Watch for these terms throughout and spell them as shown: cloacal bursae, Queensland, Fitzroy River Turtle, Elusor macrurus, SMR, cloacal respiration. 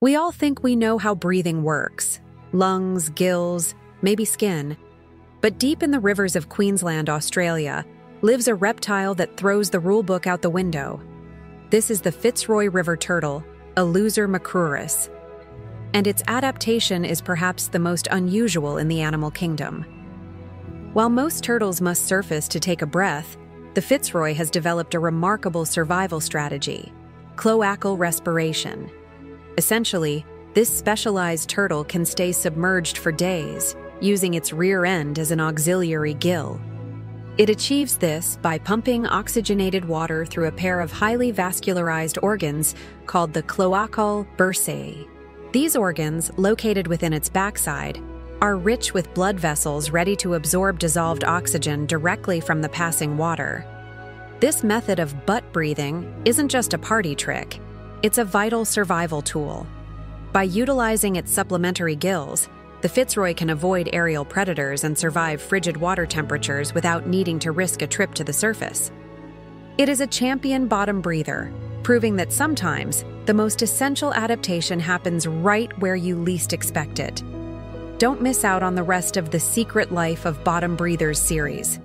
We all think we know how breathing works, lungs, gills, maybe skin. But deep in the rivers of Queensland, Australia, lives a reptile that throws the rule book out the window. This is the Fitzroy River turtle, Elusor macrurus. And its adaptation is perhaps the most unusual in the animal kingdom. While most turtles must surface to take a breath, the Fitzroy has developed a remarkable survival strategy, cloacal respiration. Essentially, this specialized turtle can stay submerged for days, using its rear end as an auxiliary gill. It achieves this by pumping oxygenated water through a pair of highly vascularized organs called the cloacal bursae. These organs, located within its backside, are rich with blood vessels ready to absorb dissolved oxygen directly from the passing water. This method of butt breathing isn't just a party trick, it's a vital survival tool. By utilizing its supplementary gills, the Fitzroy can avoid aerial predators and survive frigid water temperatures without needing to risk a trip to the surface. It is a champion bottom breather, proving that sometimes the most essential adaptation happens right where you least expect it. Don't miss out on the rest of the Secret Life of Bottom Breathers series.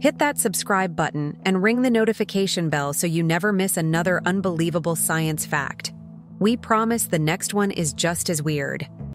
Hit that subscribe button and ring the notification bell so you never miss another unbelievable science fact. We promise the next one is just as weird.